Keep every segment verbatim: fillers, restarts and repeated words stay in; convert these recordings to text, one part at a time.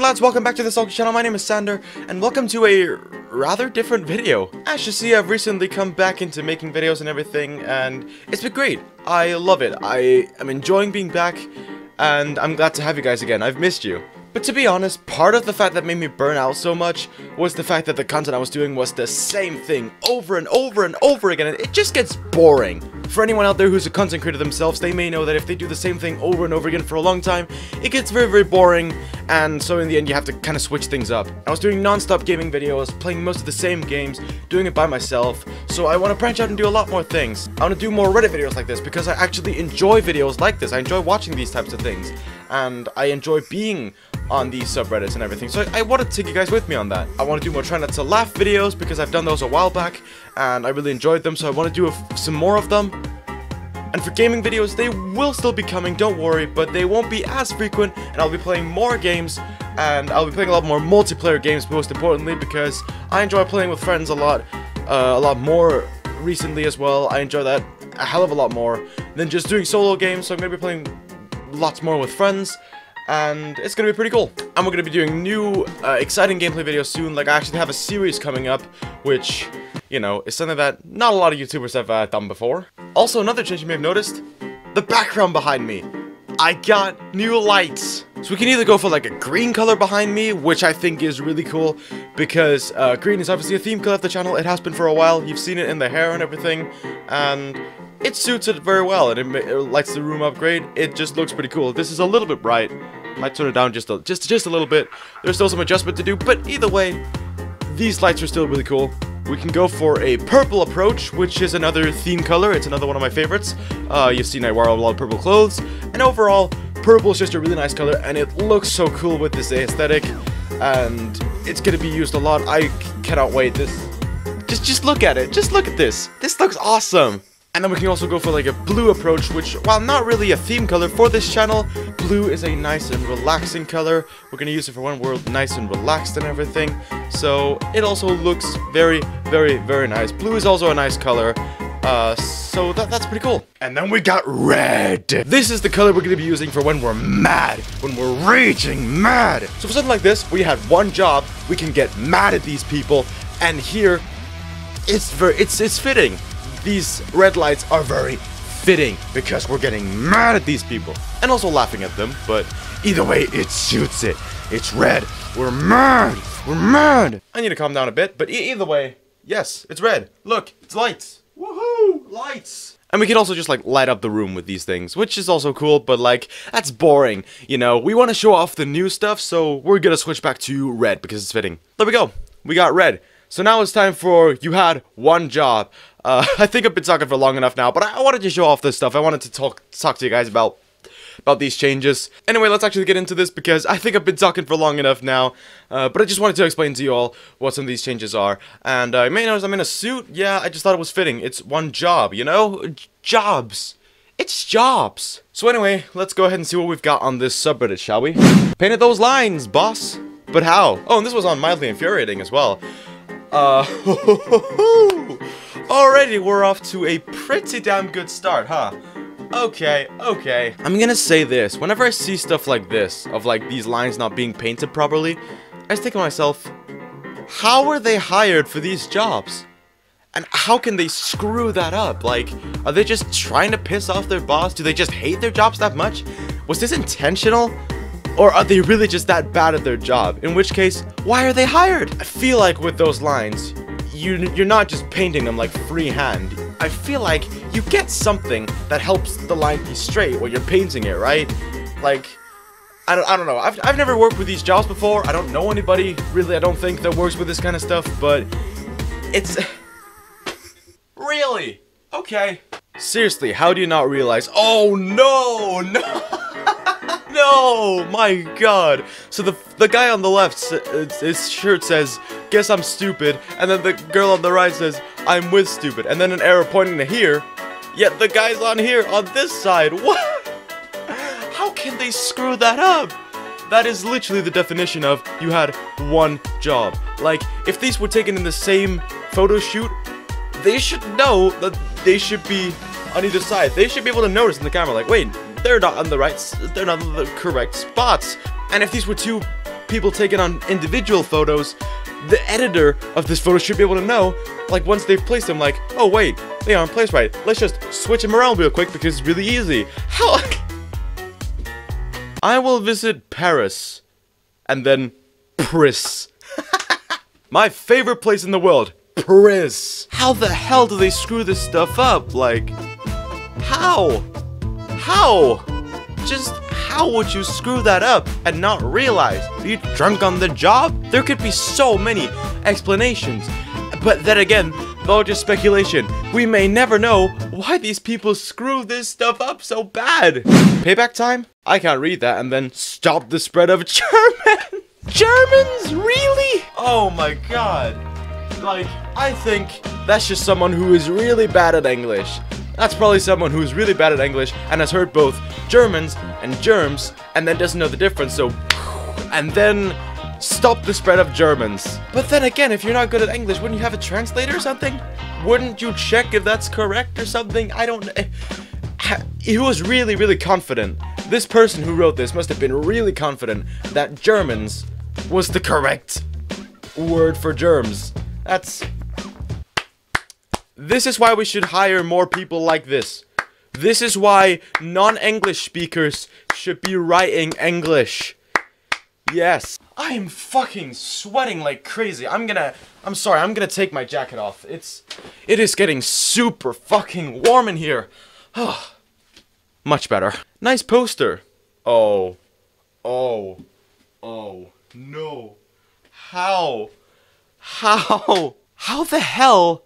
on, lads? Welcome back to the Sawlky channel. My name is Sander, and welcome to a rather different video. As you see, I've recently come back into making videos and everything, and it's been great. I love it. I am enjoying being back, and I'm glad to have you guys again. I've missed you. But to be honest, part of the fact that made me burn out so much was the fact that the content I was doing was the same thing over and over and over again, and it just gets boring. For anyone out there who's a content creator themselves, they may know that if they do the same thing over and over again for a long time, it gets very, very boring, and so in the end you have to kind of switch things up. I was doing non-stop gaming videos, playing most of the same games, doing it by myself, so I want to branch out and do a lot more things. I want to do more Reddit videos like this because I actually enjoy videos like this. I enjoy watching these types of things, and I enjoy being on these subreddits and everything, so I, I want to take you guys with me on that. I want to do more Try Not To Laugh videos because I've done those a while back and I really enjoyed them, so I want to do a, some more of them. And for gaming videos, they will still be coming, don't worry, but they won't be as frequent, and I'll be playing more games, and I'll be playing a lot more multiplayer games, most importantly, because I enjoy playing with friends a lot, uh, a lot more recently as well. I enjoy that a hell of a lot more than just doing solo games, so I'm going to be playing lots more with friends. And it's gonna be pretty cool. And we're gonna be doing new, uh, exciting gameplay videos soon. Like, I actually have a series coming up, which, you know, is something that not a lot of YouTubers have uh, done before. Also, another change you may have noticed, the background behind me. I got new lights. So we can either go for like a green color behind me, which I think is really cool, because uh, green is obviously a theme color of the channel. It has been for a while. You've seen it in the hair and everything, and it suits it very well, and it, it lights the room up great. It just looks pretty cool. This is a little bit bright. Might turn it down just a, just, just a little bit. There's still some adjustment to do, but either way, these lights are still really cool. We can go for a purple approach, which is another theme color. It's another one of my favorites. Uh, you've seen I wear a lot of purple clothes, and overall, purple is just a really nice color, and it looks so cool with this aesthetic, and it's going to be used a lot. I cannot wait. This, just, just look at it. Just look at this. This looks awesome. And then we can also go for like a blue approach, which, while not really a theme color for this channel, blue is a nice and relaxing color. We're gonna use it for one world, nice and relaxed and everything. So it also looks very, very, very nice. Blue is also a nice color. Uh, so that, that's pretty cool. And then we got red. This is the color we're gonna be using for when we're mad, when we're raging mad. So for something like this, we had one job. We can get mad at these people. And here, it's very, it's, it's fitting. These red lights are very fitting because we're getting mad at these people and also laughing at them, but either way, it suits it. It's red. We're mad. We're mad. I need to calm down a bit, but e either way, yes, it's red. Look, it's lights. Woohoo! Lights. And we can also just like light up the room with these things, which is also cool, but like, that's boring. You know, we want to show off the new stuff, so we're gonna switch back to red because it's fitting. There we go. We got red. So now it's time for You Had One Job. Uh, I think I've been talking for long enough now, but I, I wanted to show off this stuff. I wanted to talk talk to you guys about about these changes. Anyway, let's actually get into this because I think I've been talking for long enough now. Uh, but I just wanted to explain to you all what some of these changes are. And uh, you may notice I'm in a suit. Yeah, I just thought it was fitting. It's one job, you know? Jobs. It's jobs. So anyway, let's go ahead and see what we've got on this subreddit, shall we? Painted those lines, boss. But how? Oh, and this was on Mildly Infuriating as well. Uh, already we're off to a pretty damn good start, huh? Okay, okay. I'm gonna say this, whenever I see stuff like this, of like these lines not being painted properly, I just think to myself, how are they hired for these jobs? And how can they screw that up? Like, are they just trying to piss off their boss? Do they just hate their jobs that much? Was this intentional? Or are they really just that bad at their job? In which case, why are they hired? I feel like with those lines, you, you're not just painting them like freehand. I feel like you get something that helps the line be straight when you're painting it, right? Like, I don't, I don't know. I've, I've never worked with these jobs before. I don't know anybody, really, I don't think, that works with this kind of stuff, but it's... Really? Okay. Seriously, how do you not realize? Oh, no, no! No, my God. So the the guy on the left, his shirt says, "Guess I'm stupid," and then the girl on the right says, "I'm with stupid," and then an arrow pointing to here. Yet the guy's on here on this side. What? How can they screw that up? That is literally the definition of you had one job. Like, if these were taken in the same photo shoot, they should know that they should be on either side. They should be able to notice in the camera, like, wait. They're not on the right, they're not on the correct spots. And if these were two people taking on individual photos, the editor of this photo should be able to know, like once they've placed them, like, oh wait, they aren't placed right. Let's just switch them around real quick because it's really easy. How? I will visit Paris, and then Pris. My favorite place in the world, Paris. How the hell do they screw this stuff up? Like, how? How? Just how would you screw that up and not realize? Are you drunk on the job? There could be so many explanations. But then again, though just speculation, we may never know why these people screw this stuff up so bad. Payback time? I can't read that and then stop the spread of German. Germans? Really? Oh my god. Like, I think that's just someone who is really bad at English. That's probably someone who's really bad at English and has heard both Germans and germs and then doesn't know the difference, so and then stop the spread of Germans. But then again, if you're not good at English, wouldn't you have a translator or something? Wouldn't you check if that's correct or something? I don't know. He was really, really confident. This person who wrote this must have been really confident that Germans was the correct word for germs. That's... This is why we should hire more people like this. This is why non-English speakers should be writing English. Yes. I am fucking sweating like crazy. I'm gonna... I'm sorry, I'm gonna take my jacket off. It's... It is getting super fucking warm in here. Oh, much better. Nice poster. Oh. Oh. Oh. No. How? How? How the hell...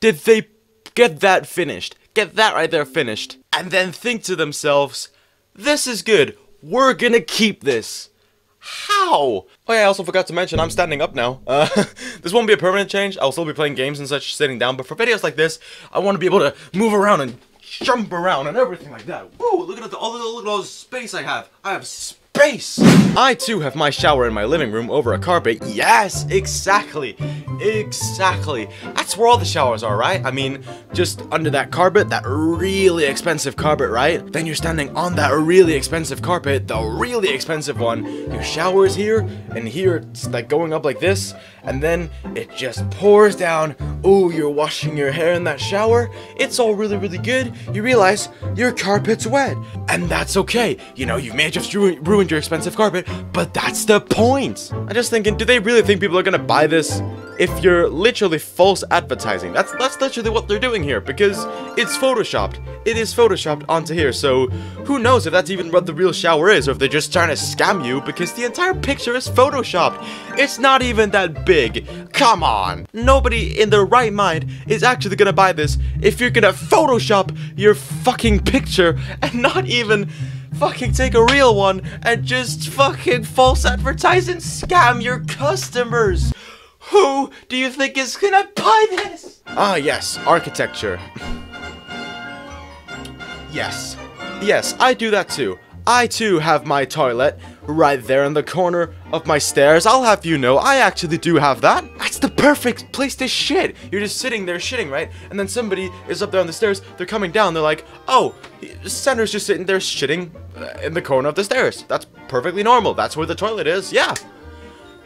did they get that finished? Get that right there finished. And then think to themselves, this is good. We're gonna keep this. How? Oh yeah, I also forgot to mention I'm standing up now. Uh, this won't be a permanent change. I'll still be playing games and such sitting down. But for videos like this, I want to be able to move around and jump around and everything like that. Woo, look at the, all the little space I have. I have space. Space. I too have my shower in my living room over a carpet. Yes, exactly, exactly. That's where all the showers are, right? I mean, just under that carpet, that really expensive carpet, right? Then you're standing on that really expensive carpet, the really expensive one. Your shower is here, and here it's like going up like this, and then it just pours down. Oh, you're washing your hair in that shower. It's all really, really good. You realize your carpet's wet, and that's okay. You know, you may have just ruined your expensive carpet, but that's the point. I'm just thinking, do they really think people are gonna buy this? If you're literally false advertising, that's that's literally what they're doing here, because it's photoshopped. It is photoshopped onto here, so who knows if that's even what the real shower is, or if they're just trying to scam you because the entire picture is photoshopped. It's not even that big. Come on. Nobody in their right mind is actually gonna buy this if you're gonna photoshop your fucking picture and not even fucking take a real one and just fucking false advertise and scam your customers. Who do you think is gonna buy this? Ah, yes, architecture. Yes. Yes, I do that too. I too have my toilet right there in the corner of my stairs. I'll have you know, I actually do have that. That's the perfect place to shit. You're just sitting there shitting, right? And then somebody is up there on the stairs, they're coming down, they're like, oh, Sander's just sitting there shitting in the corner of the stairs. That's perfectly normal. That's where the toilet is, yeah.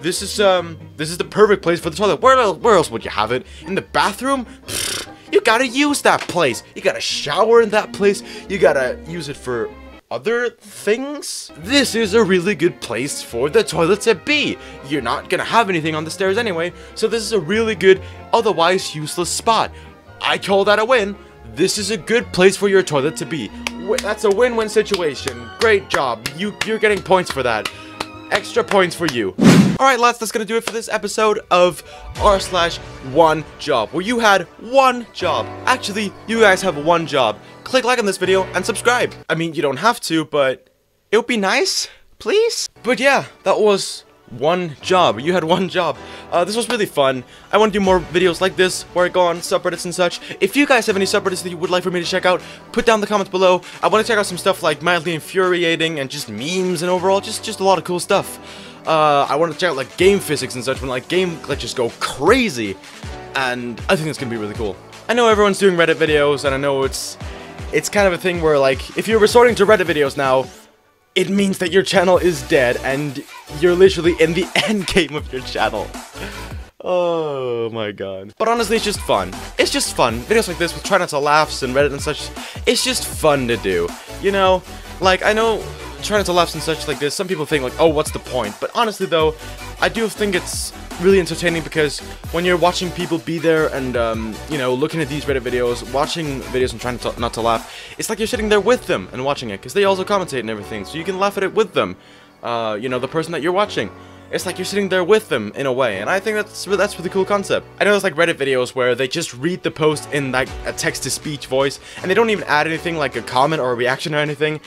This is, um, this is the perfect place for the toilet. Where else, where else would you have it? In the bathroom? Pfft, you gotta use that place. You gotta shower in that place. You gotta use it for other things. This is a really good place for the toilet to be. You're not gonna have anything on the stairs anyway, so this is a really good, otherwise useless spot. I call that a win. This is a good place for your toilet to be. That's a win-win situation. Great job. You, you're getting points for that. Extra points for you. Alright lads, that's gonna do it for this episode of r slash one job, where you had one job. Actually, you guys have one job. Click like on this video and subscribe. I mean, you don't have to, but it would be nice, please? But yeah, that was one job. You had one job. Uh, this was really fun. I want to do more videos like this, where I go on subreddits and such. If you guys have any subreddits that you would like for me to check out, put down in the comments below. I want to check out some stuff like Mildly Infuriating and just memes and overall, just, just a lot of cool stuff. Uh, I want to check out like game physics and such, when like game glitches go crazy. And I think it's going to be really cool. I know everyone's doing Reddit videos, and I know it's, it's kind of a thing where like, if you're resorting to Reddit videos now, it means that your channel is dead, and you're literally in the end game of your channel. Oh my god. But honestly, it's just fun. It's just fun. Videos like this with Try Not to Laughs and Reddit and such, it's just fun to do. You know, like, I know Try Not to Laughs and such like this, some people think like, oh, what's the point? But honestly though, I do think it's really entertaining because when you're watching people be there and, um, you know, looking at these Reddit videos, watching videos and trying to not to laugh, it's like you're sitting there with them and watching it because they also commentate and everything, so you can laugh at it with them. Uh, you know, the person that you're watching. It's like you're sitting there with them in a way, and I think that's that's really cool concept. I know there's like Reddit videos where they just read the post in like a text-to-speech voice, and they don't even add anything like a comment or a reaction or anything,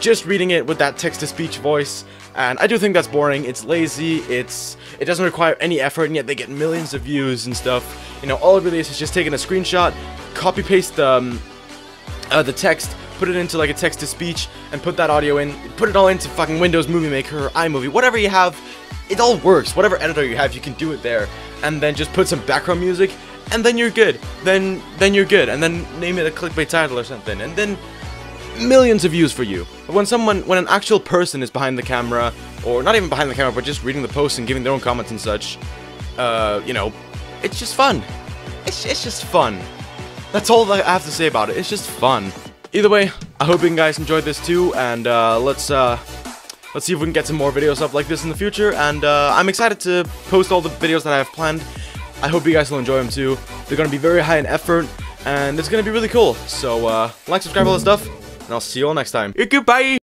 just reading it with that text-to-speech voice. And I do think that's boring. It's lazy. It's it doesn't require any effort, and yet they get millions of views and stuff. You know, all it really is is just taking a screenshot, copy-paste the um, uh, the text, put it into like a text-to-speech, and put that audio in. Put it all into fucking Windows Movie Maker or iMovie, whatever you have. It all works. Whatever editor you have, you can do it there, and then just put some background music, and then you're good. Then, then you're good, and then name it a clickbait title or something, and then millions of views for you. But when someone, when an actual person is behind the camera, or not even behind the camera, but just reading the post and giving their own comments and such, uh, you know, it's just fun. It's it's just fun. That's all that I have to say about it. It's just fun. Either way, I hope you guys enjoyed this too, and uh, let's. Uh, Let's see if we can get some more videos up like this in the future, and uh, I'm excited to post all the videos that I have planned. I hope you guys will enjoy them too. They're going to be very high in effort, and it's going to be really cool. So, uh, like, subscribe, all that stuff, and I'll see you all next time. Goodbye!